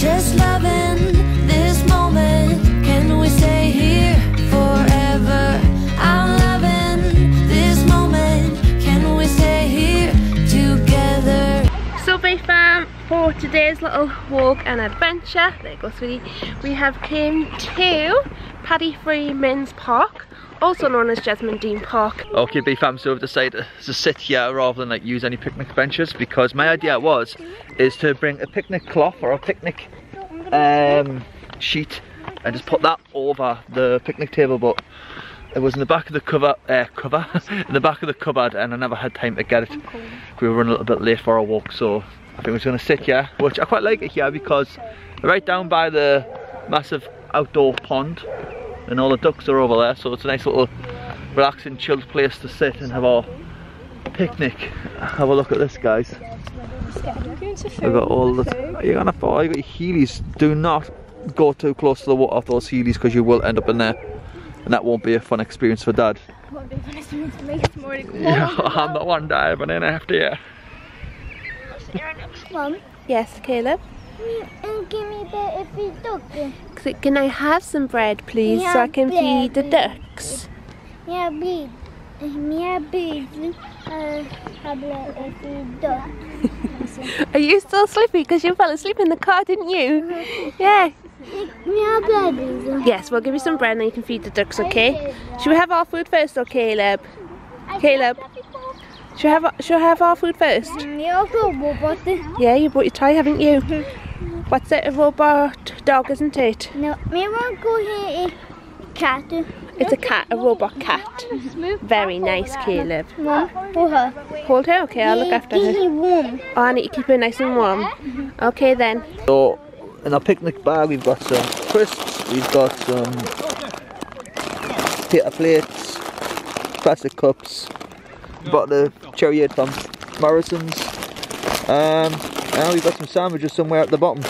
just loving this moment. Can we stay here forever? I'm loving this moment. Can we stay here together? So big fam, for today's little walk and adventure, there you go sweetie, we have came to Paddy Freeman's Park, also known as Jesmond Dene Park. Okay, B fam, so I've decided to sit here rather than like use any picnic benches, because my idea was is to bring a picnic cloth or a picnic sheet and just put that over the picnic table, but it was in the back of the cupboard, and I never had time to get it. We were running a little bit late for our walk, so I think we're just gonna sit here, which I quite like it here because right down by the massive outdoor pond. And all the ducks are over there, so it's a nice little relaxing, chilled place to sit and have our picnic. Have a look at this, guys. We've got all the. You're gonna fall. You got your heelys. Do not go too close to the water of those heelys, because you will end up in there, and that won't be a fun experience for Dad. It won't be a fun experience for me. It's more like. Yeah, I'm the one diving in after you. Mum. Yes, Caleb. Give me the duck. Can I have some bread, please, so I can feed the ducks? Yeah, please. Yeah, please. Are you still sleepy? Because you fell asleep in the car, didn't you? Yeah. Yes, we'll give you some bread and then you can feed the ducks, okay? Should we have our food first, or Caleb? Caleb. Should I have our food first? Yeah, you brought your tie, haven't you? What's it, a robot dog, isn't it? No, me won't go here, a cat. It's a cat, a robot cat. Very nice, Caleb. Mum, hold her. Hold her? Okay, I'll look after her. Warm. Oh, I need to keep her nice and warm. Okay then. So, in our picnic bar we've got some crisps, we've got some potato plates, plastic cups, we've got the cherryade from Morrison's, and we've got some sandwiches somewhere at the bottom.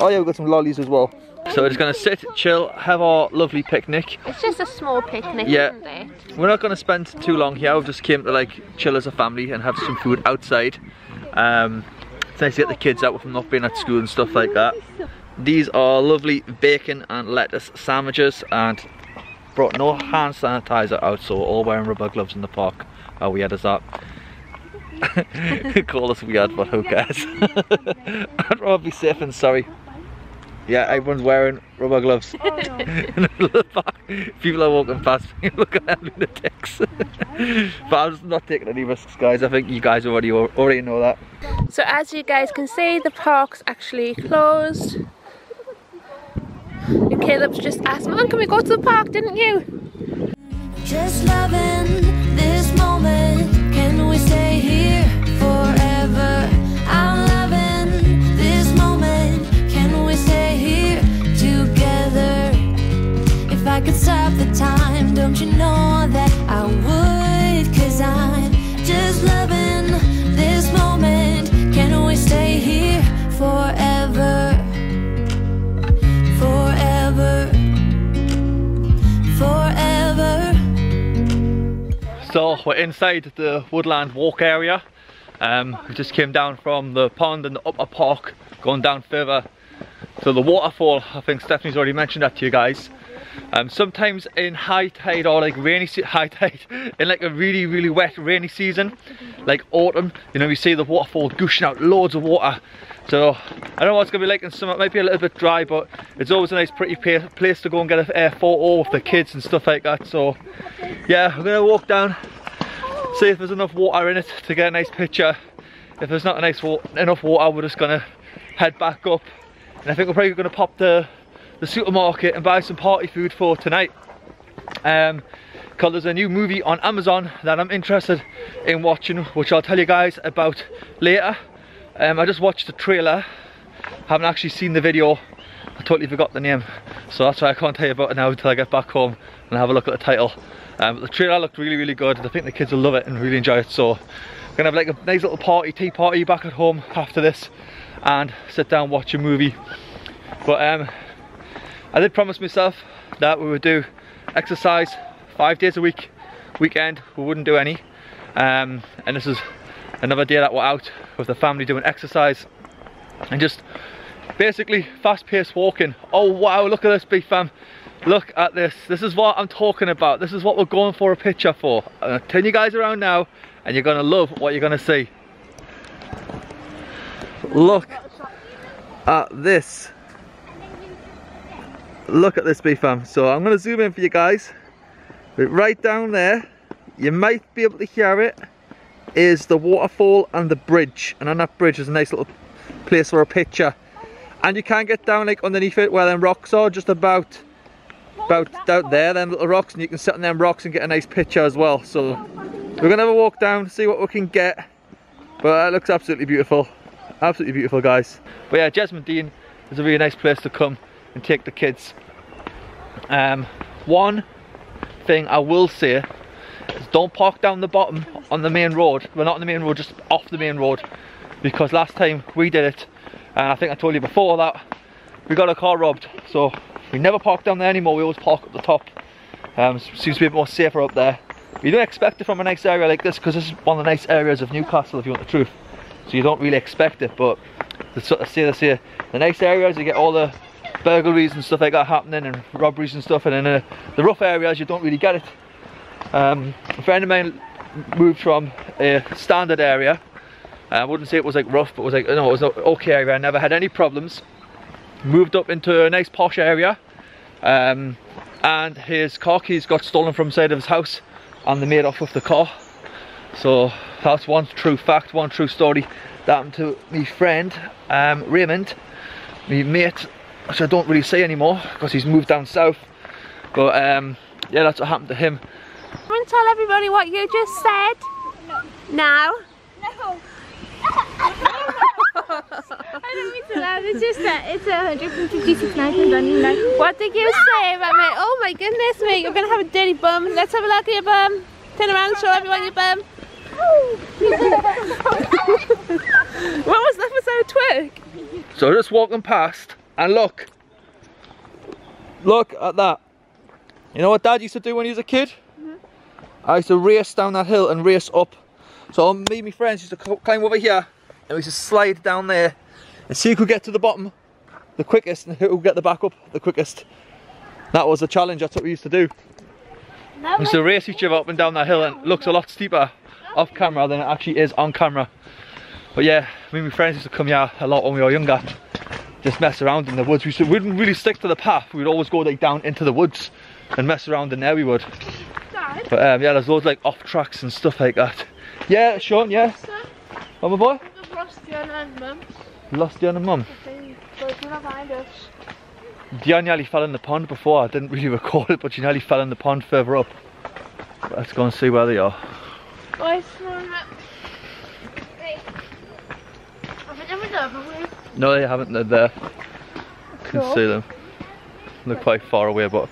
Oh yeah, we've got some lollies as well. So we're just going to sit, chill, have our lovely picnic. It's just a small picnic, isn't it? We're not going to spend too long here. We've just came to like chill as a family and have some food outside. It's nice to get the kids out with them not being at school and stuff like that. These are lovely bacon and lettuce sandwiches, and brought no hand sanitizer out, so we're all wearing rubber gloves in the park. How weird is that? Call us weird, but who cares? I'd rather be safe than sorry. Yeah, everyone's wearing rubber gloves. Oh, no. In the middle of the park, people are walking past me looking at lunatics. But I'm just not taking any risks, guys. I think you guys already know that. So as you guys can see, the park's actually closed. And Caleb's just asked, Mum, can we go to the park, didn't you? Just loving this moment. Can we stay here forever? I'm loving this moment. Can we stay here together? If I could stop the time, don't you know that I would? 'Cause I'm just loving this moment. Can we stay here forever? Forever. Forever. So we're inside the woodland walk area. We just came down from the pond and the upper park, going down further to the waterfall. I think Stephanie's already mentioned that to you guys. Sometimes in high tide, or like rainy in like a really really wet rainy season, like autumn, you know, we see the waterfall gushing out loads of water. So I don't know what it's gonna be like in summer. It might be a little bit dry, but it's always a nice pretty place to go and get a photo with the kids and stuff like that. So yeah, we're gonna walk down, see if there's enough water in it to get a nice picture. If there's not enough water, we're just gonna head back up, and I think we're probably gonna pop the supermarket and buy some party food for tonight, because there's a new movie on Amazon that I'm interested in watching, which I'll tell you guys about later. I just watched the trailer, haven't actually seen the video. I totally forgot the name, so that's why I can't tell you about it now until I get back home and have a look at the title. The trailer looked really really good. I think the kids will love it and really enjoy it, so we're gonna have like a nice little tea party back at home after this and sit down and watch a movie. But I did promise myself that we would do exercise 5 days a week. Weekend we wouldn't do any, and this is another day that we're out with the family doing exercise and just basically fast-paced walking. Oh wow, look at this, big fam. Look at this. This is what I'm talking about. This is what we're going for a picture for. I'm gonna turn you guys around now and you're gonna love what you're gonna see. Look at this. Look at this, big fam. So I'm gonna zoom in for you guys. Right down there, you might be able to hear it, is the waterfall and the bridge. And on that bridge is a nice little place for a picture. And you can get down like underneath it where them rocks are, just about down there, them little rocks, and you can sit on them rocks and get a nice picture as well. So we're gonna have a walk down, see what we can get. But it looks absolutely beautiful. Absolutely beautiful, guys. But yeah, Jesmond Dene is a really nice place to come and take the kids. One thing I will say is don't park down the bottom on the main road. Well, not on the main road, just off the main road, because last time we did it, and I think I told you before that, we got a car robbed. So we never park down there anymore, we always park up the top. Seems to be a bit more safer up there. You don't expect it from a nice area like this, because this is one of the nice areas of Newcastle, if you want the truth. So you don't really expect it, but they say the nice areas, you get all the burglaries and stuff like that happening, and robberies and stuff, and in the rough areas you don't really get it. A friend of mine moved from a standard area, I wouldn't say it was like rough, but it was like, no, it was an okay area, I never had any problems. Moved up into a nice posh area, and his car keys got stolen from the side of his house, and they made off with the car. So that's one true fact, one true story that happened to me friend, Raymond, me mate, which I don't really see anymore because he's moved down south. But yeah, that's what happened to him. Come and tell everybody what you just said. No. No. I don't mean to laugh, it's just that it's 156 nights and running night. What did you say about me? Oh my goodness, mate, you're going to have a dirty bum. Let's have a look at your bum. Turn around and show everyone your bum. What was that? Was that a twerk? So just walking past, and look, look at that. You know what Dad used to do when he was a kid? Mm-hmm. I used to race down that hill and race up. So me and my friends used to climb over here, and we used to slide down there and see who could get to the bottom the quickest and who could get the back up the quickest. That was the challenge, that's what we used to do. We used to race each other up and down that hill, and it looks a lot steeper off camera than it actually is on camera. But yeah, me and my friends used to come here a lot when we were younger. Just mess around in the woods. We wouldn't really stick to the path. We'd always go like down into the woods and mess around in there. We would. Dad? But yeah, there's loads of, like, off tracks and stuff like that. Yeah, Sean. Yeah. Oh my boy. We've lost Dionne and Mum. Lost Dionne and Mum. Dionne nearly fell in the pond before. I didn't really record it, but she nearly fell in the pond further up. Let's go and see where they are. Boys, no, they haven't. They're there. You can see them. They're quite far away, but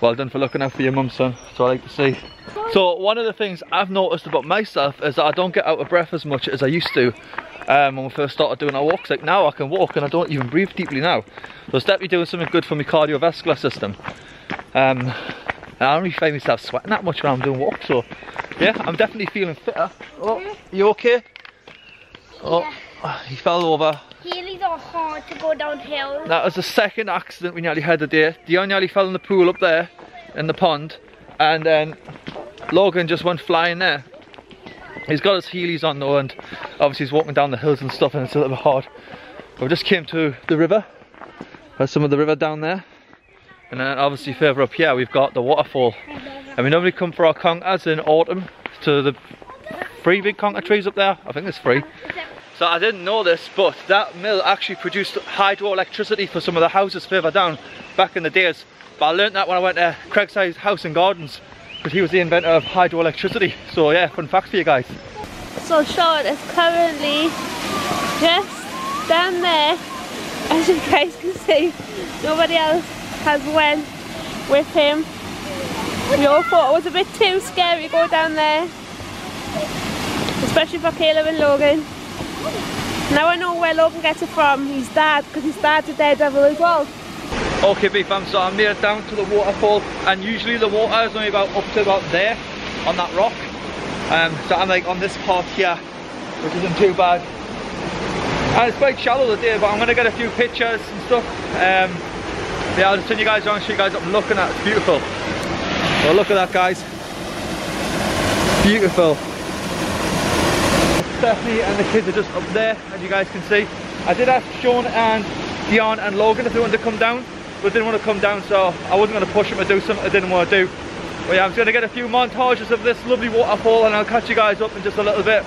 well done for looking out for your mum, son. That's what I like to see. So one of the things I've noticed about myself is that I don't get out of breath as much as I used to when we first started doing our walks. Like now I can walk and I don't even breathe deeply now. So it's definitely doing something good for my cardiovascular system. And I don't really find myself sweating that much when I'm doing walks. So yeah, I'm definitely feeling fitter. Oh, you okay? Oh. He fell over. Heelys are hard to go downhill. That was the second accident we nearly had today. Dionne nearly fell in the pool up there, in the pond, and then Logan just went flying there. He's got his heelys on though, and obviously he's walking down the hills and stuff, and it's a little bit hard. But we just came to the river. There's some of the river down there. And then obviously further up here we've got the waterfall. And we normally come for our conkers in autumn, to the 3 big conker trees up there. I think there's 3. So I didn't know this, but that mill actually produced hydroelectricity for some of the houses further down back in the days. But I learnt that when I went to Craigside House and Gardens, because he was the inventor of hydroelectricity. So yeah, fun fact for you guys. So Sean is currently just down there. As you guys can see, nobody else has went with him. We all thought it was a bit too scary to go down there, especially for Caleb and Logan. Now I know where Logan gets it from, his dad, because his dad's a daredevil as well. Okay big fam, so I made it down to the waterfall, and usually the water is only about up to about there, on that rock. So I'm like on this part here, which isn't too bad. And it's quite shallow today, but I'm going to get a few pictures and stuff. Yeah, I'll just turn you guys around and show you guys what I'm looking at. It's beautiful. Well, look at that, guys. Beautiful. Stephanie and the kids are just up there, as you guys can see. I did ask Sean and Dionne and Logan if they wanted to come down, but they didn't want to come down, so I wasn't going to push them to do something I didn't want to do. But yeah, I'm just going to get a few montages of this lovely waterfall, and I'll catch you guys up in just a little bit.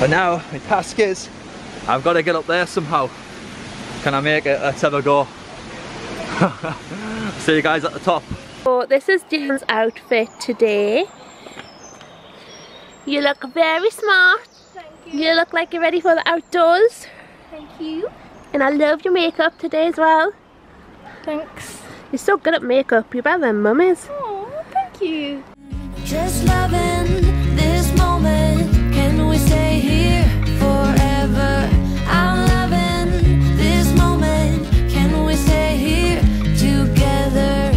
But now, my task is, I've got to get up there somehow. Can I make it? Let's have a go. See you guys at the top. So this is Jane's outfit today. You look very smart. Thank you. You look like you're ready for the outdoors. Thank you. And I love your makeup today as well. Thanks. You're so good at makeup. You're better than Mum is. Oh, thank you. Just loving this moment. Can we stay here forever? I'm loving this moment. Can we stay here together?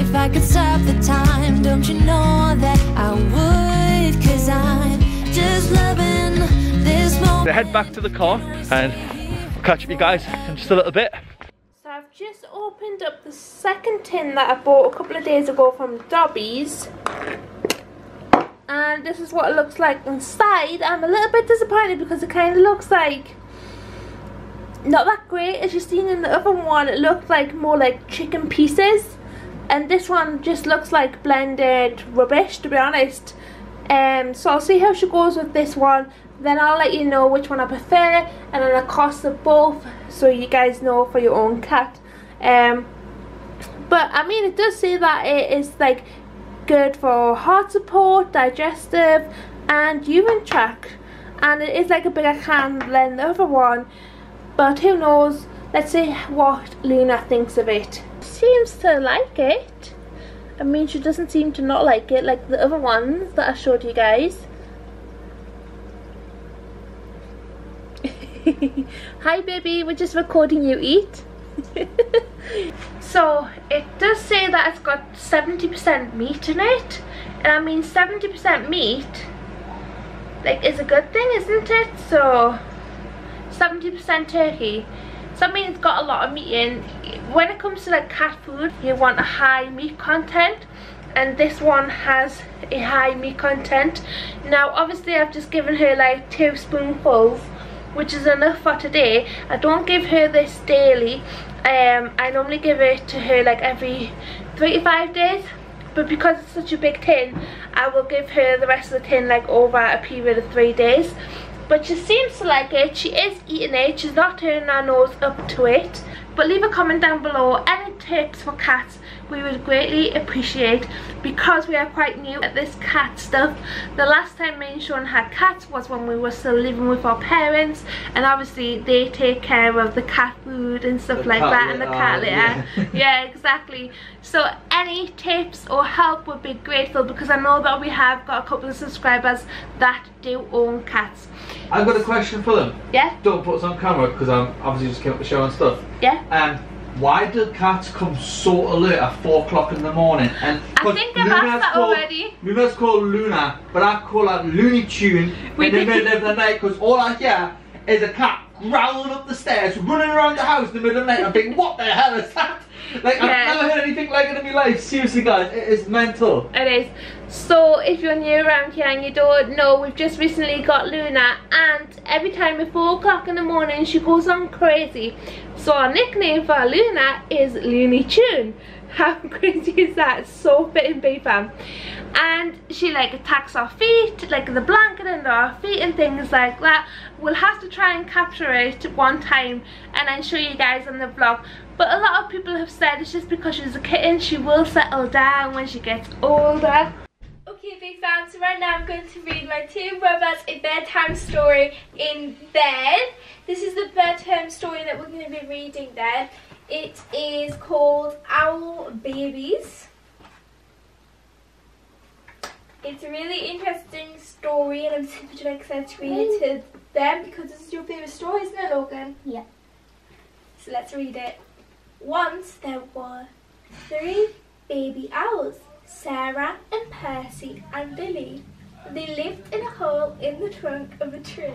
If I could stop the time, don't you know that I would? 'Cause I'm just loving this moment. I head back to the car and we'll catch up you guys in just a little bit. So I've just opened up the second tin that I bought a couple of days ago from Dobby's. And this is what it looks like inside. I'm a little bit disappointed because it kind of looks like not that great as you've seen in the other one. It looked like more like chicken pieces, and this one just looks like blended rubbish, to be honest. So I'll see how she goes with this one, then I'll let you know which one I prefer, and then the cost of both, so you guys know for your own cat. But I mean, it does say that it is like good for heart support, digestive and urine tract, and it is like a bigger can than the other one, but who knows. Let's see what Luna thinks of it. Seems to like it. I mean, she doesn't seem to not like it like the other ones that I showed you guys. Hi baby, we're just recording you eat. So it does say that it's got 70% meat in it, and I mean 70% meat like is a good thing, isn't it? So 70% turkey, so I mean it's got a lot of meat in. When it comes to like cat food, you want a high meat content, and this one has a high meat content. Now obviously I've just given her like 2 spoonfuls, which is enough for today. I don't give her this daily. I normally give it to her like every 3 to 5 days, but because it's such a big tin, I will give her the rest of the tin like over a period of 3 days. But she seems to like it. She is eating it. She's not turning her nose up to it. But leave a comment down below any tips for cats. We would greatly appreciate, because we are quite new at this cat stuff. The last time me and Sean had cats was when we were still living with our parents, and obviously they take care of the cat food and stuff like that, and the cat litter. Yeah, exactly. So any tips or help would be grateful, because I know that we have got a couple of subscribers that do own cats. I've got a question for them. Yeah? Don't put us on camera because I'm obviously just came up the show and stuff. Yeah. Why do cats come so alert at 4 o'clock in the morning? And I think I've asked that already. Luna's called Luna, but I call her Looney Tune in the middle of the night, because all I hear is a cat growling up the stairs, running around the house in the middle of the night. I think, what the hell is that? Like, yeah. I've never heard anything like it in my life. Seriously, guys, it is mental. It is. So, if you're new around here and you don't know, we've just recently got Luna, and every time at 4 o'clock in the morning, she goes on crazy. So, our nickname for Luna is Looney Tune. How crazy is that? So fitting, B-fam. And she like attacks our feet, like the blanket under our feet and things like that. We'll have to try and capture it one time and then show you guys on the vlog. But a lot of people have said it's just because she's a kitten, she will settle down when she gets older. Okay, TV fans, right now I'm going to read my two brothers a bedtime story in bed. This is the bedtime story that we're going to be reading then. It is called Owl Babies. It's a really interesting story and I'm super excited to read it to them because this is your favourite story, isn't it, Logan? Yeah. So let's read it. Once there were three baby owls. Sarah and Percy and Billy. They lived in a hole in the trunk of a tree.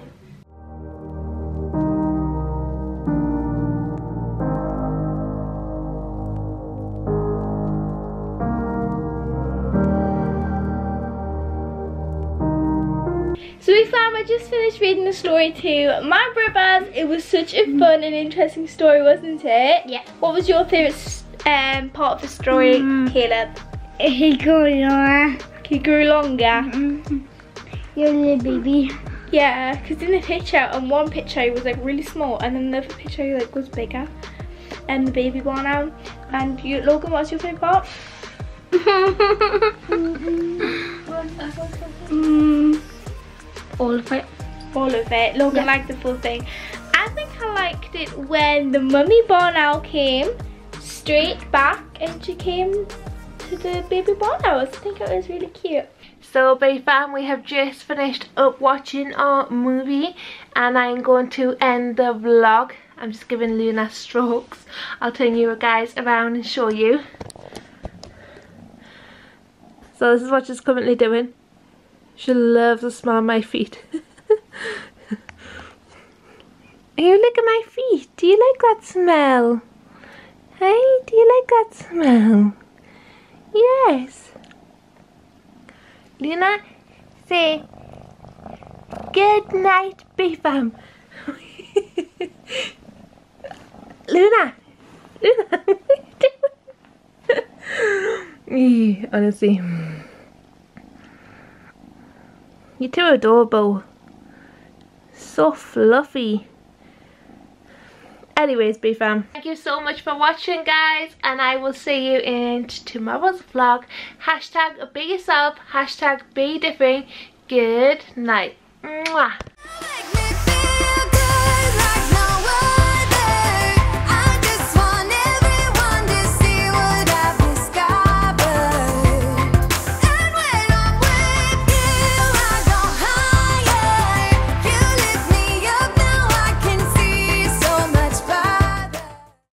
So we found I just finished reading the story to my brothers. It was such a fun and interesting story, wasn't it? Yeah. What was your favourite part of the story, Caleb? He grew longer. He grew longer? You're a little baby. Yeah, because in the picture, on one picture he was like really small and then the other picture he like was bigger. And the baby one out. And you, Logan, what's your favourite part? All of it. All of it. Logan liked the full thing. I think I liked it when the mummy barn owl came straight back and she came to the baby barn owl. I think it was really cute. So baby fam, we have just finished up watching our movie and I'm going to end the vlog. I'm just giving Luna strokes. I'll turn you guys around and show you. So this is what she's currently doing. She loves the smell of my feet. You look at my feet. Do you like that smell? Hey, do you like that smell? Yes. Luna, say good night, B-Fam. Luna. Luna, what are you doing? Honestly. You're too adorable. So fluffy. Anyways, B-Fam. Thank you so much for watching, guys. And I will see you in tomorrow's vlog. #BeYourself. #BeDifferent. Good night. Mwah.